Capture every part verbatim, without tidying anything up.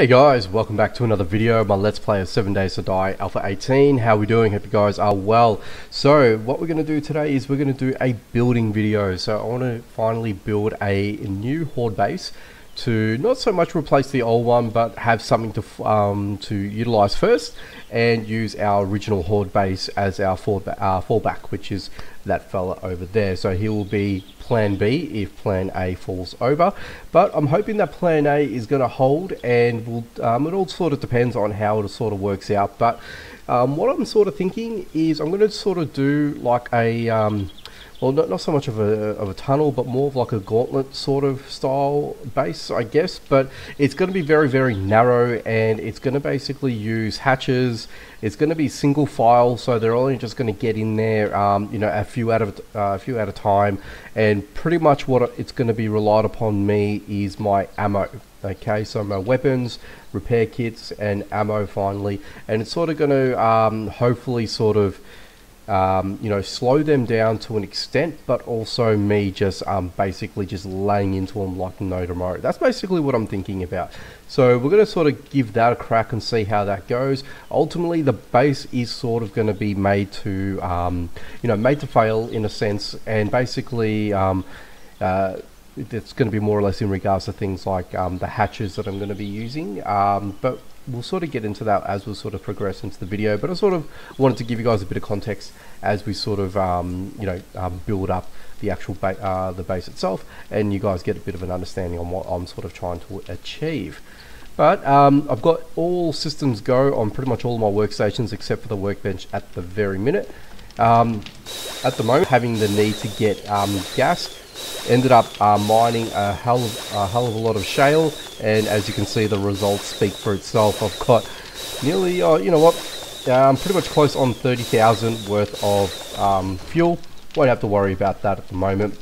Hey guys, welcome back to another video. My let's play of seven days to die alpha eighteen. How are we doing? Hope you guys are well. So what we're going to do today is we're going to do a building video. So I want to finally build a new horde base to not so much replace the old one, but have something to um, to utilize first and use our original horde base as our fallback, which is that fella over there. So he will be plan B if plan A falls over, but I'm hoping that plan A is going to hold, and we'll, um, it all sort of depends on how it sort of works out. But um, what I'm sort of thinking is I'm going to sort of do like a um, well, not, not so much of a, of a tunnel, but more of like a gauntlet sort of style base, I guess. But it's going to be very, very narrow, and it's going to basically use hatches. It's going to be single file, so they're only just going to get in there, um, you know, a few out of uh, a few at a time. And pretty much what it's going to be relied upon me is my ammo. Okay, so my weapons, repair kits, and ammo finally. And it's sort of going to um, hopefully sort of Um, you know, slow them down to an extent, but also me just um, basically just laying into them like no tomorrow. That's basically what I'm thinking about. So we're going to sort of give that a crack and see how that goes. Ultimately, the base is sort of going to be made to, um, you know, made to fail in a sense, and basically um, uh, it's going to be more or less in regards to things like um, the hatches that I'm going to be using, um, but we'll sort of get into that as we we'll sort of progress into the video. But I sort of wanted to give you guys a bit of context as we sort of, um, you know, um, build up the actual ba uh, the base itself, and you guys get a bit of an understanding on what I'm sort of trying to achieve. But um, I've got all systems go on pretty much all of my workstations except for the workbench at the very minute. Um, at the moment, having the need to get um, gas. Ended up uh, mining a hell, of, a hell of a lot of shale, and as you can see, the results speak for itself. I've got nearly, oh, you know what, I'm um, pretty much close on thirty thousand worth of um, fuel. Won't have to worry about that at the moment.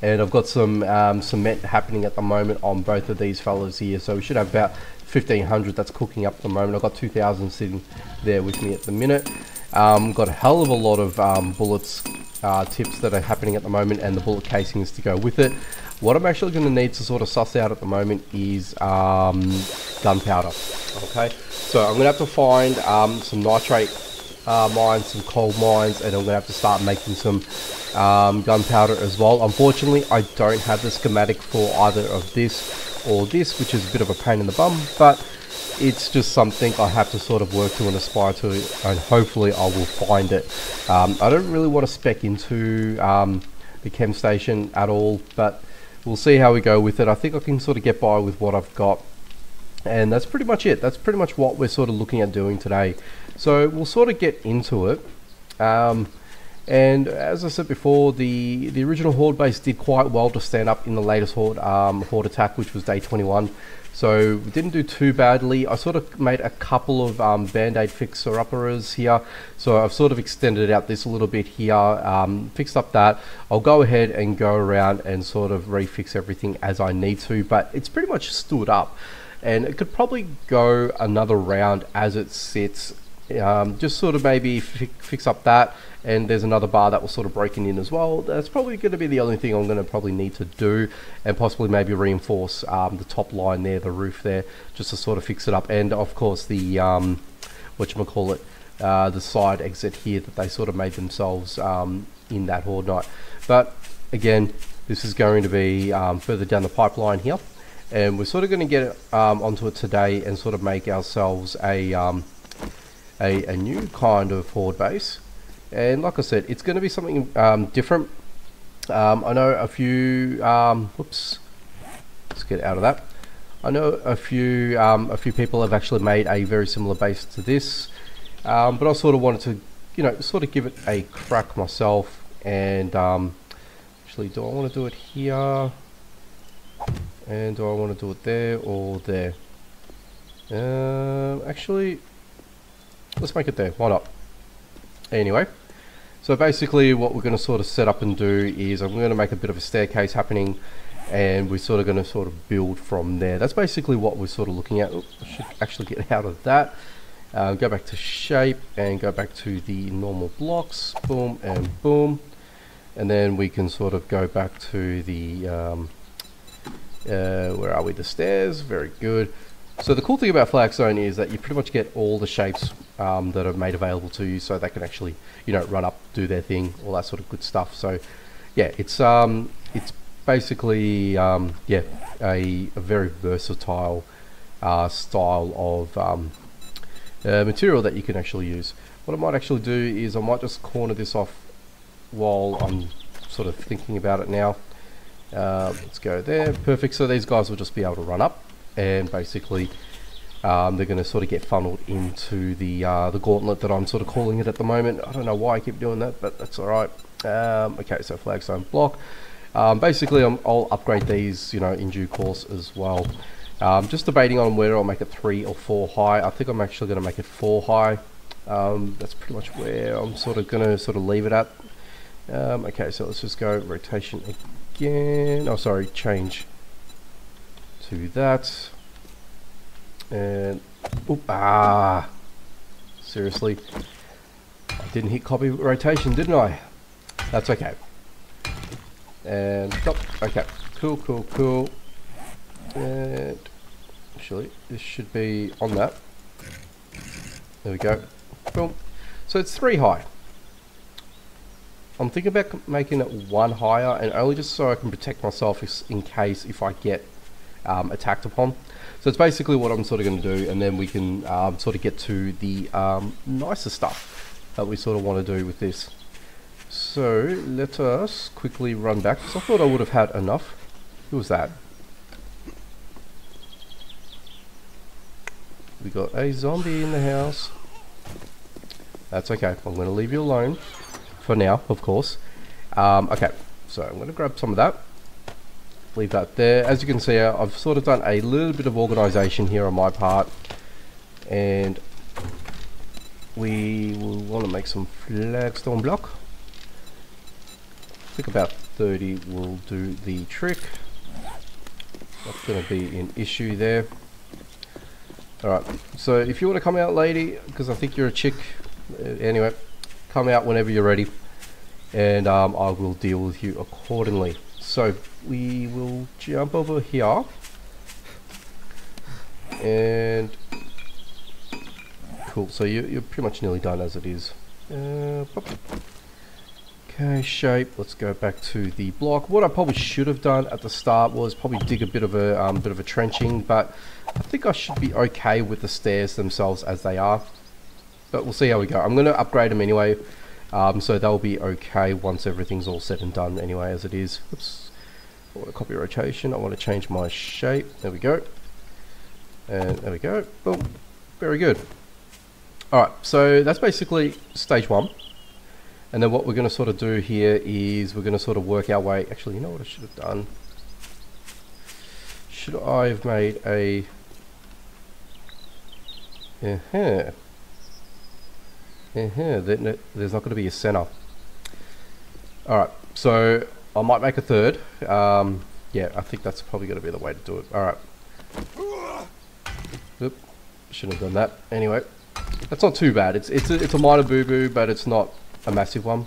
And I've got some um, cement happening at the moment on both of these fellas here, so we should have about fifteen hundred that's cooking up at the moment. I've got two thousand sitting there with me at the minute. Um, got a hell of a lot of um, bullets. Uh, tips that are happening at the moment, and the bullet casings to go with it. What I'm actually going to need to sort of suss out at the moment is um, gunpowder. Okay, so I'm going to have to find um, some nitrate uh, mines, some coal mines, and I'm going to have to start making some um, gunpowder as well. Unfortunately, I don't have the schematic for either of this or this, which is a bit of a pain in the bum, but it's just something I have to sort of work to and aspire to, and hopefully I will find it. Um, I don't really want to spec into um, the chem station at all, but we'll see how we go with it. I think I can sort of get by with what I've got, and that's pretty much it. That's pretty much what we're sort of looking at doing today. So we'll sort of get into it. Um, And as I said before, the, the original horde base did quite well to stand up in the latest horde, um, horde attack, which was day twenty-one. So we didn't do too badly. I sort of made a couple of um, band-aid fixer-uppers here. So I've sort of extended out this a little bit here, um, fixed up that. I'll go ahead and go around and sort of refix everything as I need to, but it's pretty much stood up. And it could probably go another round as it sits. Um, just sort of maybe fi fix up that, and there's another bar that was sort of breaking in as well. That's probably going to be the only thing I'm going to probably need to do, and possibly maybe reinforce um, the top line there, the roof there, just to sort of fix it up. And of course the um, whatchamacallit, uh, the side exit here that they sort of made themselves um, in that horde night. But again, this is going to be um, further down the pipeline here, and we're sort of going to get um, onto it today and sort of make ourselves a um, A, a new kind of horde base. And like I said, it's going to be something um, different. um, I know a few um, whoops let's get out of that. I know a few um, a few people have actually made a very similar base to this, um, but I sort of wanted to, you know, sort of give it a crack myself. And um, actually, do I want to do it here, and do I want to do it there or there? Um, actually, let's make it there, why not? Anyway, so basically what we're going to sort of set up and do is I'm going to make a bit of a staircase happening, and we're sort of going to sort of build from there. That's basically what we're sort of looking at. Oops, I should actually get out of that. Uh, go back to shape and go back to the normal blocks. Boom and boom. And then we can sort of go back to the, um, uh, where are we, the stairs. Very good. So the cool thing about Flaxone is that you pretty much get all the shapes um, that are made available to you, so they can actually, you know, run up, do their thing, all that sort of good stuff. So yeah, it's um, it's basically um, yeah a, a very versatile uh, style of um, uh, material that you can actually use. What I might actually do is I might just corner this off while I'm sort of thinking about it now. Uh, let's go there. Perfect. So these guys will just be able to run up, and basically um, they're going to sort of get funneled into the uh, the gauntlet that I'm sort of calling it at the moment. I don't know why I keep doing that, but that's all right. Um, okay, so flagstone block. Um, basically, I'm, I'll upgrade these, you know, in due course as well. Um, just debating on whether I'll make it three or four high. I think I'm actually going to make it four high. Um, that's pretty much where I'm sort of going to sort of leave it at. Um, okay, so let's just go rotation again. Oh, sorry, change to that. And oop, ah, seriously, I didn't hit copy rotation, didn't I? That's okay. And stop. Okay, cool, cool, cool. And actually, this should be on that. There we go. Boom. So it's three high. I'm thinking about making it one higher, and only just so I can protect myself in case if I get um, attacked upon. So it's basically what I'm sort of going to do, and then we can um, sort of get to the um, nicer stuff that we sort of want to do with this. So let us quickly run back, because I thought I would have had enough. Who was that? We got a zombie in the house. That's okay. I'm going to leave you alone for now, of course. Um, okay, so I'm going to grab some of that. Leave that there. As you can see, I've sort of done a little bit of organization here on my part, and we will want to make some flagstone block. I think about thirty will do the trick. That's going to be an issue there. Alright, so if you want to come out, lady, because I think you're a chick, anyway, come out whenever you're ready, and um, I will deal with you accordingly. So we will jump over here, and cool, so you, you're pretty much nearly done as it is. Uh, Okay, shape. Let's go back to the block. What I probably should have done at the start was probably dig a bit of a um, bit of a trenching, but I think I should be okay with the stairs themselves as they are. But we'll see how we go. I'm going to upgrade them anyway, um, so they'll be okay once everything's all said and done. Anyway, as it is. Oops. I want to copy rotation. I want to change my shape. There we go. And there we go. Boom. Very good. All right. So that's basically stage one. And then what we're going to sort of do here is we're going to sort of work our way. Actually, you know what I should have done? Should I have made a... Uh-huh. Uh-huh. There's not going to be a center. Alright, so I might make a third. Um, yeah, I think that's probably going to be the way to do it. Alright. Oop. Shouldn't have done that. Anyway, that's not too bad. It's, it's, a, it's a minor boo-boo, but it's not a massive one,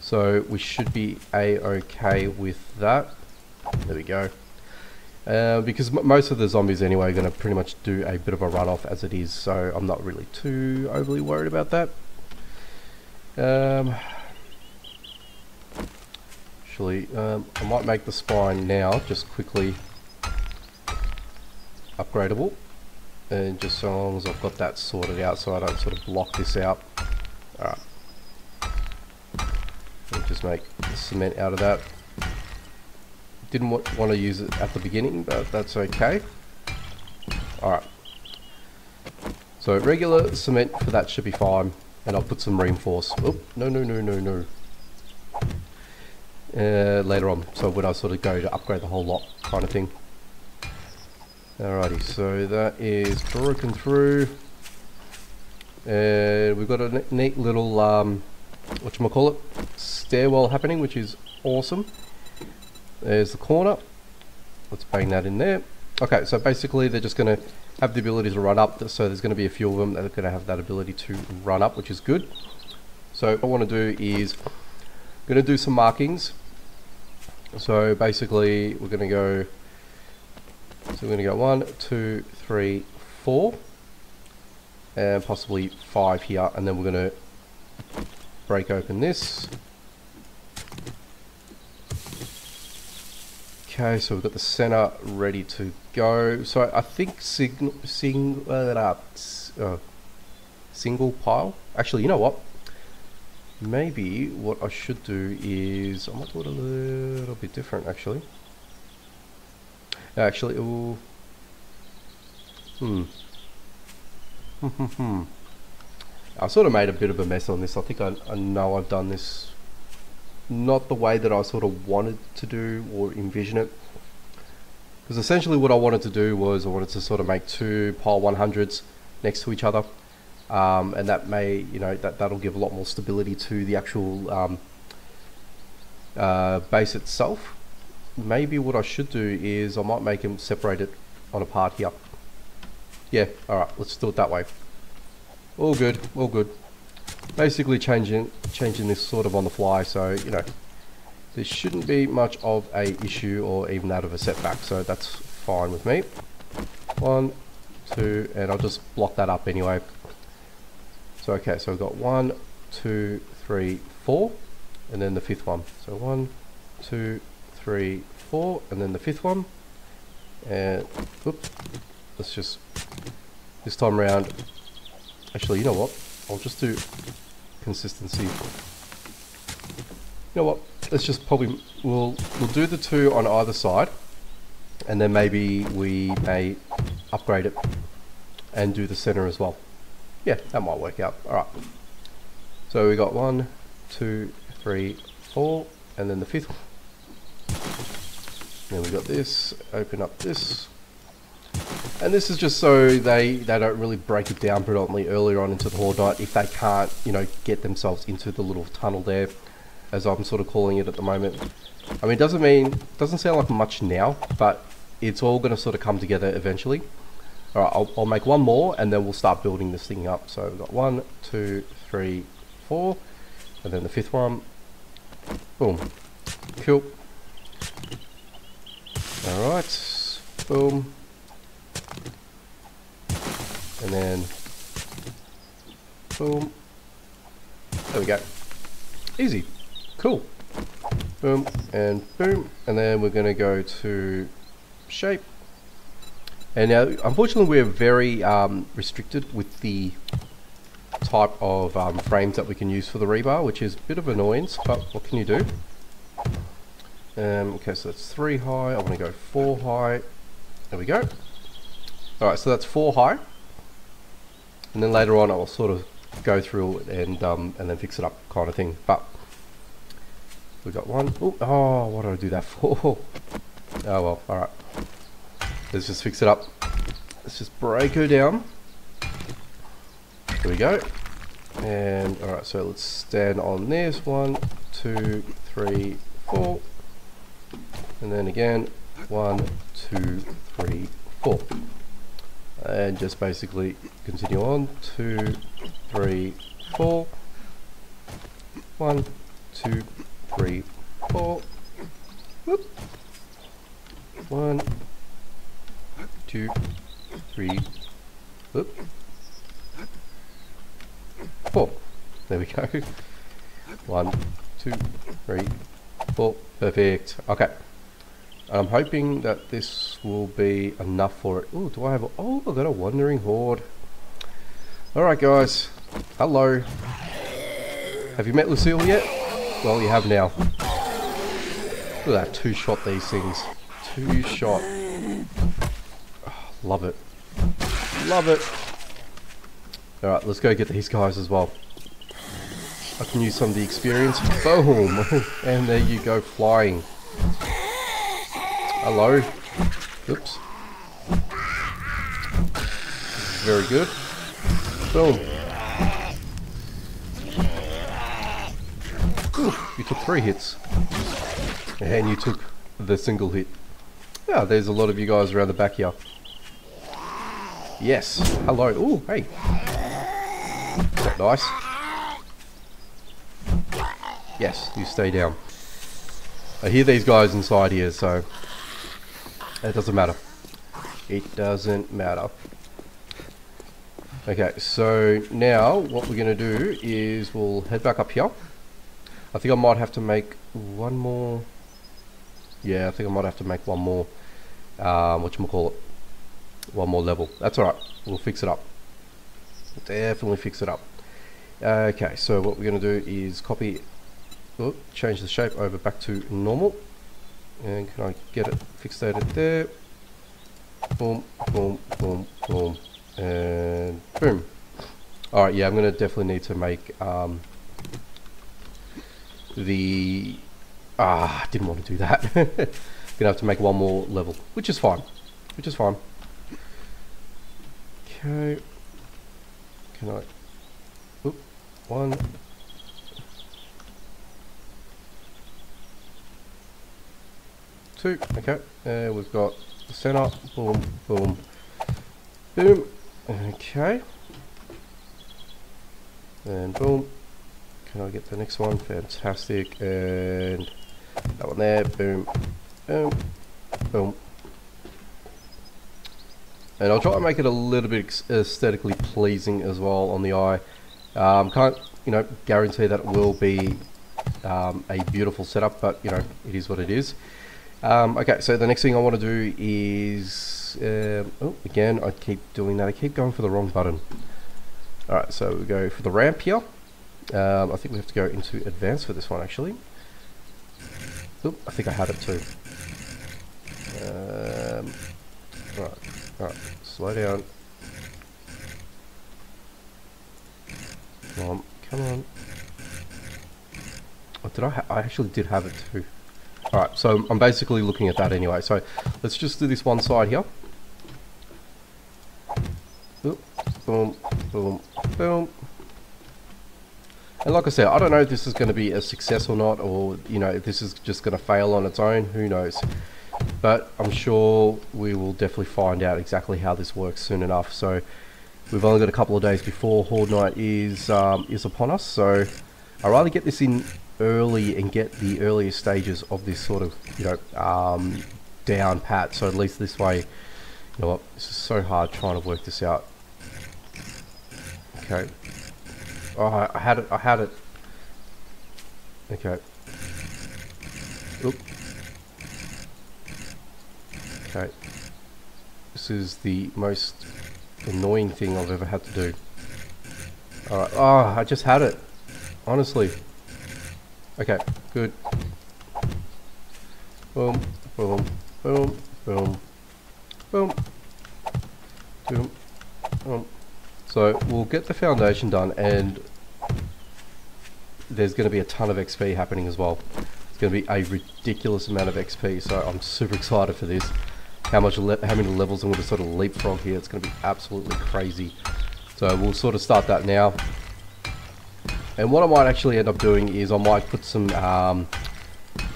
so we should be a-okay with that. There we go. Uh, because m most of the zombies anyway are going to pretty much do a bit of a runoff as it is, so I'm not really too overly worried about that. Um, actually, um, I might make the spine now just quickly upgradable, and just so long as I've got that sorted out, so I don't sort of block this out. Alright. Just make the cement out of that. Didn't want, want to use it at the beginning, but that's okay. Alright. So regular cement for that should be fine. And I'll put some reinforce. Oop, no, no, no, no, no. Uh, later on. So when I sort of go to upgrade the whole lot kind of thing. Alrighty, so that is broken through. And uh, we've got a neat little, um, whatchamacallit, stairwell happening, which is awesome. There's the corner. Let's bang that in there. Okay, so basically they're just going to have the ability to run up, so there's going to be a few of them that are going to have that ability to run up, which is good. So what I want to do is, I'm going to do some markings. So basically we're going to go So we're going to go one, two, three, four, and possibly five here, and then we're going to break open this. Okay, so we've got the center ready to go. So I think single, single, uh, uh, single pile. Actually, you know what? Maybe what I should do is I might do it a little bit different. Actually, actually, it will. Hmm. Hmm. I sort of made a bit of a mess on this. I think I, I know I've done this not the way that I sort of wanted to do or envision it. Because essentially what I wanted to do was I wanted to sort of make two pile one hundreds next to each other. Um, and that may, you know, that, that'll give a lot more stability to the actual um, uh, base itself. Maybe what I should do is I might make them separate it on a part here. Yeah, alright, let's do it that way. All good, all good. Basically changing changing this sort of on the fly, so, you know, there shouldn't be much of a issue or even that of a setback, so that's fine with me. One, two, and I'll just block that up anyway. So, okay, so we've got one, two, three, four, and then the fifth one. So one, two, three, four, and then the fifth one. And, oops, let's just, this time around, actually, you know what? I'll just do consistency. You know what? Let's just probably, we'll, we'll do the two on either side, and then maybe we may upgrade it and do the center as well. Yeah, that might work out. All right. So we got one, two, three, four, and then the fifth. Then we got this. Open up this. And this is just so they they don't really break it down predominantly earlier on into the Horde Knight if they can't, you know, get themselves into the little tunnel there, as I'm sort of calling it at the moment. I mean, it doesn't mean doesn't sound like much now, but it's all going to sort of come together eventually. All right, I'll, I'll make one more, and then we'll start building this thing up. So we've got one, two, three, four, and then the fifth one. Boom. Cool. All right. Boom. And then, boom. There we go. Easy. Cool. Boom and boom. And then we're going to go to shape. And now, unfortunately, we're very um, restricted with the type of um, frames that we can use for the rebar, which is a bit of an annoyance, but what can you do? Um, okay, so that's three high. I want to go four high. There we go. All right, so that's four high. And then later on, I'll sort of go through it and um, and then fix it up kind of thing. But we got one. Ooh, oh, what did I do that for? Oh, well, all right. Let's just fix it up. Let's just break her down. There we go. And all right, so let's stand on this. One, two, three, four. And then again, one, two, three, four. And just basically continue on. Two, three, four. One, two, three, four. Whoop. One. Two, three, whoop, four. There we go. One, two, three, four. Perfect. Okay. I'm hoping that this will be enough for it. Oh, do I have a... Oh, I've got a wandering horde. All right, guys. Hello. Have you met Lucille yet? Well, you have now. Look at that. Two-shot these things. Two-shot. Love it. Love it. Alright, let's go get these guys as well. I can use some of the experience. Boom! And there you go, flying. Hello. Oops. Very good. Boom. Ooh, you took three hits. And you took the single hit. Yeah, there's a lot of you guys around the back here. Yes. Hello. Ooh, hey. Nice. Yes, you stay down. I hear these guys inside here, so it doesn't matter. It doesn't matter. Okay, so now what we're going to do is we'll head back up here. I think I might have to make one more. Yeah, I think I might have to make one more. Um, whatchamacallit? One more level. That's alright. We'll fix it up. Definitely fix it up. Okay, so what we're going to do is copy. Oh, change the shape over back to normal. And can I get it fixated there? Boom, boom, boom, boom. And boom. Alright, yeah, I'm going to definitely need to make um, the... Ah, didn't want to do that. I'm going to have to make one more level, which is fine. Which is fine. Okay. Can I... Oop, one... Two. Okay, uh, we've got the center, boom, boom, boom, okay, and boom, can I get the next one, fantastic, and that one there, boom, boom, boom, and I'll try to make it a little bit aesthetically pleasing as well on the eye. Um, can't, you know, guarantee that it will be um, a beautiful setup, but, you know, it is what it is. Um, okay, so the next thing I want to do is, um, oh, again, I keep doing that. I keep going for the wrong button. All right, so we go for the ramp here. Um, I think we have to go into advanced for this one, actually. Oop, I think I had it too. Um, all right, all right, slow down. Come on, come on. Oh, did I? Ha I actually did have it too. Alright, so I'm basically looking at that anyway, so let's just do this one side here. Oop, boom, boom, boom. And like I said, I don't know if this is going to be a success or not, or, you know, if this is just going to fail on its own, who knows. But I'm sure we will definitely find out exactly how this works soon enough, so we've only got a couple of days before Horde Night is, um, is upon us, so I'd rather get this in early and get the earlier stages of this sort of, you know, um, down pat, so at least this way, you know what, this is so hard trying to work this out. Okay, oh, I had it, I had it. Okay. Oop. Okay, this is the most annoying thing I've ever had to do. Alright, oh, I just had it, honestly. Okay, good. Boom, boom, boom, boom, boom, boom, boom. So we'll get the foundation done, and there's going to be a ton of X P happening as well. It's going to be a ridiculous amount of X P, so I'm super excited for this. How much, le how many levels I'm going to sort of leapfrog here? It's going to be absolutely crazy. So we'll sort of start that now. And what I might actually end up doing is I might put some, um,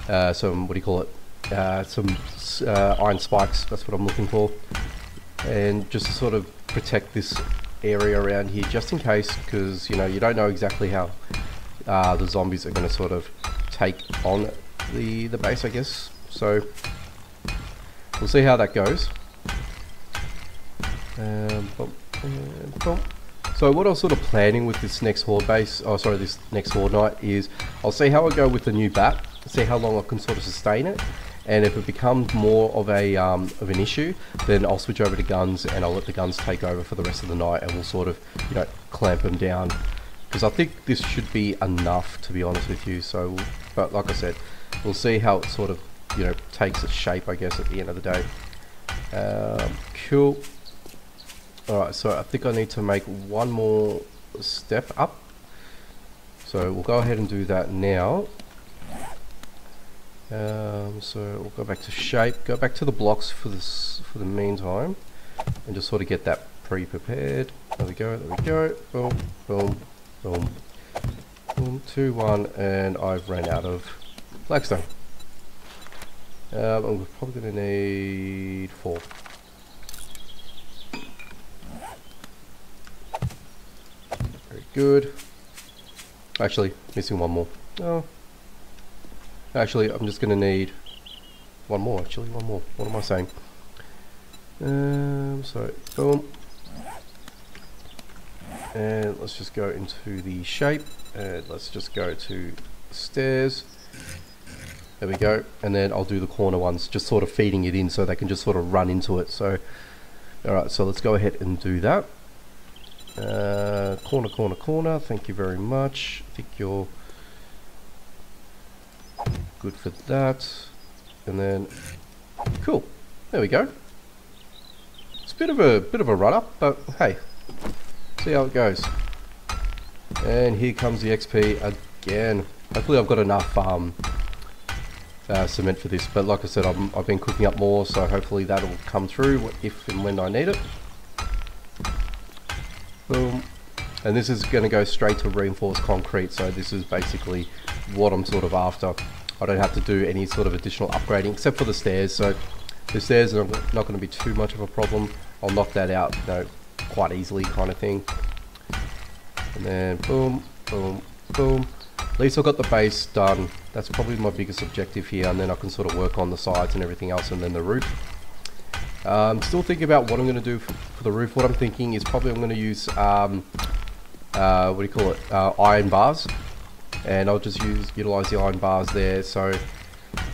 uh, some, what do you call it, uh, some uh, iron spikes, that's what I'm looking for. And just to sort of protect this area around here, just in case, because, you know, you don't know exactly how uh, the zombies are going to sort of take on the, the base, I guess. So, we'll see how that goes. Um, bump, and bump. So what I was sort of planning with this next horde base, oh sorry, this next horde night is, I'll see how I go with the new bat, see how long I can sort of sustain it, and if it becomes more of a um, of an issue, then I'll switch over to guns and I'll let the guns take over for the rest of the night, and we'll sort of, you know, clamp them down. Because I think this should be enough, to be honest with you. So, we'll, but like I said, we'll see how it sort of, you know, takes its shape, I guess, at the end of the day. Um, cool. Alright, so I think I need to make one more step up. So we'll go ahead and do that now. Um, so we'll go back to shape, go back to the blocks for this for the meantime, and just sort of get that pre-prepared. There we go, there we go. Boom, boom, boom, boom. Two, one, and I've ran out of blackstone. Um, I'm probably going to need four. Good. Actually, missing one more. Oh. Actually, I'm just going to need one more, actually, one more. What am I saying? Um, so boom, and let's just go into the shape, and let's just go to stairs. There we go, and then I'll do the corner ones, just sort of feeding it in so they can just sort of run into it. So alright, so let's go ahead and do that. Uh, corner, corner, corner, thank you very much. I think you're good for that. And then cool, there we go. It's a bit of a bit of a run-up, but hey, see how it goes. And here comes the X P again. Hopefully I've got enough um, uh, cement for this, but like I said, I'm, I've been cooking up more, so hopefully that'll come through if and when I need it. Boom. And this is going to go straight to reinforced concrete, so this is basically what I'm sort of after. I don't have to do any sort of additional upgrading except for the stairs, so the stairs are not going to be too much of a problem. I'll knock that out, you know, quite easily kind of thing. And then boom, boom, boom. At least I've got the base done. That's probably my biggest objective here, and then I can sort of work on the sides and everything else, and then the roof. I'm um, still thinking about what I'm going to do for, for the roof. What I'm thinking is probably I'm going to use, um, uh, what do you call it, uh, iron bars. And I'll just use utilize the iron bars there, so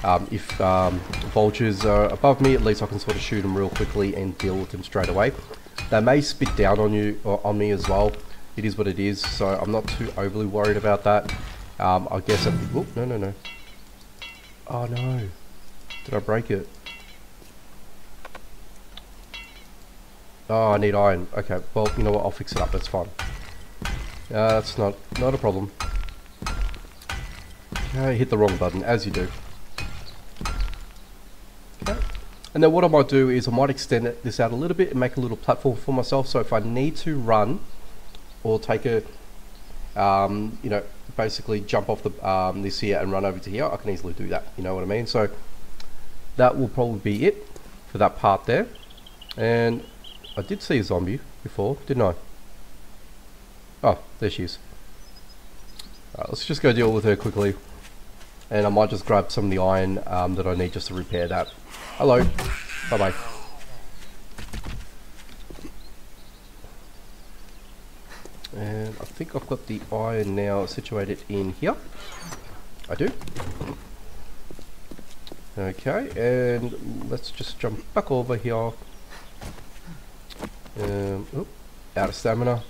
um, if um, vultures are above me, at least I can sort of shoot them real quickly and deal with them straight away. They may spit down on you or on me as well. It is what it is, so I'm not too overly worried about that. Um, I guess I... Whoop, no, no, no. Oh, no. Did I break it? Oh, I need iron. Okay, well, you know what, I'll fix it up, that's fine. Uh, that's not, not a problem. Okay, hit the wrong button, as you do. Okay, and then what I might do is I might extend it, this out a little bit and make a little platform for myself, so if I need to run, or take a, um, you know, basically jump off the um, this here and run over to here, I can easily do that, you know what I mean? So, that will probably be it for that part there. And I did see a zombie before, didn't I? Oh, there she is. Alright, let's just go deal with her quickly. And I might just grab some of the iron um, that I need just to repair that. Hello. Bye-bye. And I think I've got the iron now situated in here. I do. Okay, and let's just jump back over here. Um, oop, out of stamina,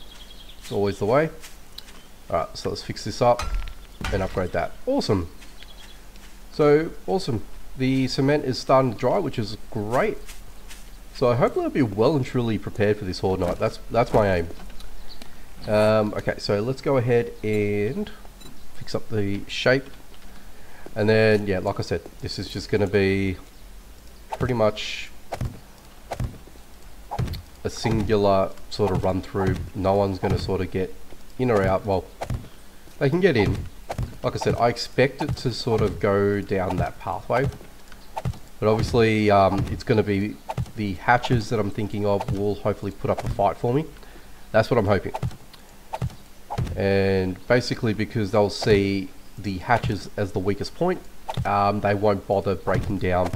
it's always the way. Alright, so let's fix this up and upgrade that. Awesome. So awesome, the cement is starting to dry, which is great. So hopefully I'll be well and truly prepared for this horde night. That's that's my aim. Um, okay, so let's go ahead and fix up the shape, and then yeah, like I said, this is just going to be pretty much a singular sort of run through. No one's going to sort of get in or out. Well, they can get in. Like I said, I expect it to sort of go down that pathway, but obviously um, it's going to be the hatches that I'm thinking of will hopefully put up a fight for me. That's what I'm hoping. And basically because they'll see the hatches as the weakest point, um, they won't bother breaking down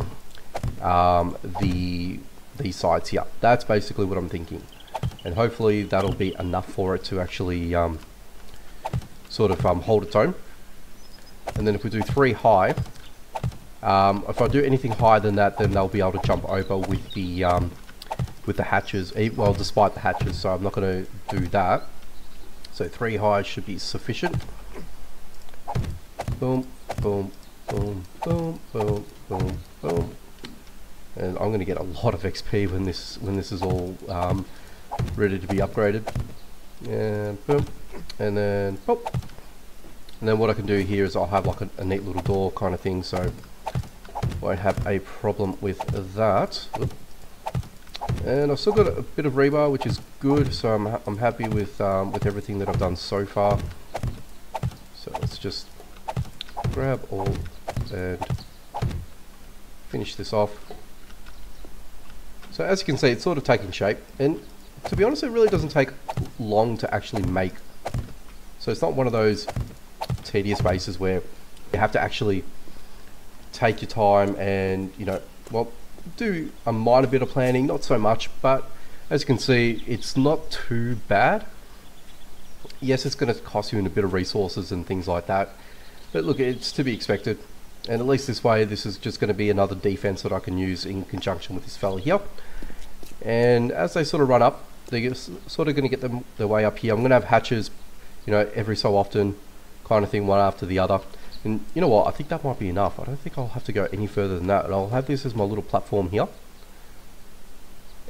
um, the these sides here. That's basically what I'm thinking, and hopefully that'll be enough for it to actually um, sort of um, hold its own. And then if we do three high, um, if I do anything higher than that, then they'll be able to jump over with the um, with the hatches, well, despite the hatches, so I'm not going to do that. So three high should be sufficient. Boom, boom, boom, boom, boom, boom, boom. And I'm going to get a lot of X P when this when this is all um, ready to be upgraded. And boom, and then pop. And then what I can do here is I'll have like a, a neat little door kind of thing, so won't have a problem with that. Oop. And I've still got a bit of rebar, which is good, so I'm ha I'm happy with um, with everything that I've done so far. So let's just grab all and finish this off. So as you can see, it's sort of taking shape, and to be honest, it really doesn't take long to actually make. So it's not one of those tedious bases where you have to actually take your time and, you know, well, do a minor bit of planning, not so much, but as you can see, it's not too bad. Yes, it's going to cost you in a bit of resources and things like that, but look, it's to be expected. And at least this way, this is just going to be another defense that I can use in conjunction with this fella here. And as they sort of run up, they're sort of going to get them their way up here. I'm going to have hatches, you know, every so often, kind of thing, one after the other. And you know what, I think that might be enough. I don't think I'll have to go any further than that. And I'll have this as my little platform here.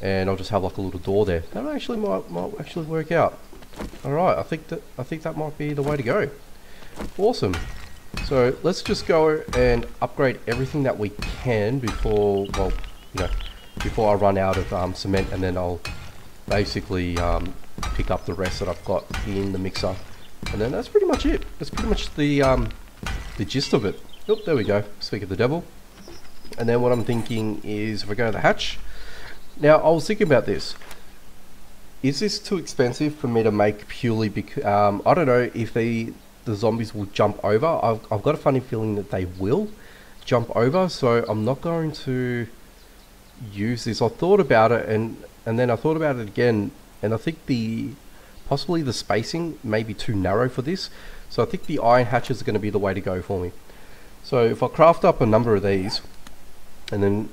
And I'll just have like a little door there. That actually might, might actually work out. Alright, I think that I think that might be the way to go. Awesome. So let's just go and upgrade everything that we can before, well, you know, before I run out of um, cement, and then I'll basically um, pick up the rest that I've got in the mixer. And then that's pretty much it. That's pretty much the um, the gist of it. Oh, there we go. Speak of the devil. And then what I'm thinking is, if I go to the hatch, now I was thinking about this. Is this too expensive for me to make purely because um, I don't know if they. the zombies will jump over. I've, I've got a funny feeling that they will jump over, so I'm not going to use this. I thought about it, and and then I thought about it again, and I think the possibly the spacing may be too narrow for this, so I think the iron hatches are going to be the way to go for me. So if I craft up a number of these, and then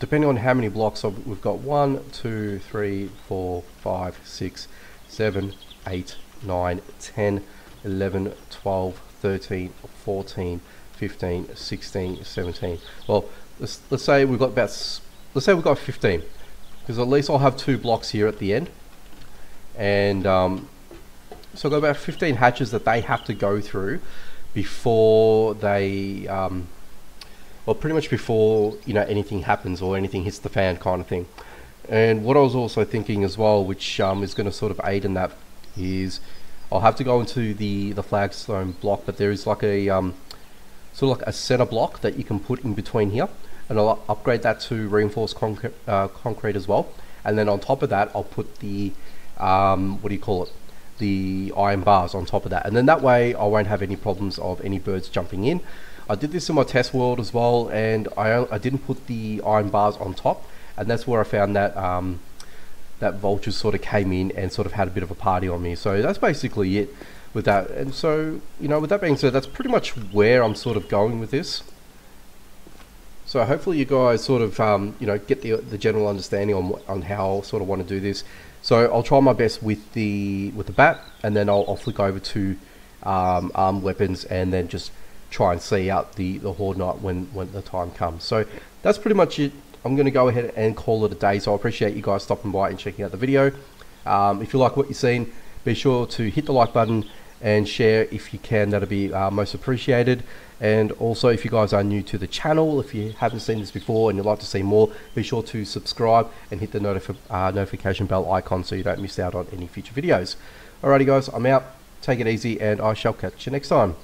depending on how many blocks, so we've got one, two, three, four, five, six, seven, eight, nine, ten, eleven, twelve, thirteen, fourteen, fifteen, sixteen, seventeen. Well, let's, let's say we've got about, let's say we've got fifteen, because at least I'll have two blocks here at the end. And um, so I've got about fifteen hatches that they have to go through before they, um, well, pretty much before, you know, anything happens or anything hits the fan kind of thing. And what I was also thinking as well, which um, is going to sort of aid in that, is I'll have to go into the the flagstone block, but there is like a um, sort of like a center block that you can put in between here, and I'll upgrade that to reinforced concre uh, concrete as well. And then on top of that, I'll put the um, what do you call it? The iron bars on top of that, and then that way I won't have any problems of any birds jumping in. I did this in my test world as well, and I I didn't put the iron bars on top, and that's where I found that. Um, that vultures sort of came in and sort of had a bit of a party on me. So that's basically it with that. And so, you know, with that being said, that's pretty much where I'm sort of going with this. So hopefully you guys sort of, um, you know, get the, the general understanding on, on how I sort of want to do this. So I'll try my best with the with the bat, and then I'll, I'll flick over to um, armed weapons, and then just try and see out the, the Horde Knight when, when the time comes. So that's pretty much it. I'm going to go ahead and call it a day. So I appreciate you guys stopping by and checking out the video. Um, if you like what you've seen, be sure to hit the like button and share if you can. That'll be uh, most appreciated. And also, if you guys are new to the channel, if you haven't seen this before and you'd like to see more, be sure to subscribe and hit the notif uh, notification bell icon so you don't miss out on any future videos. Alrighty guys, I'm out. Take it easy, and I shall catch you next time.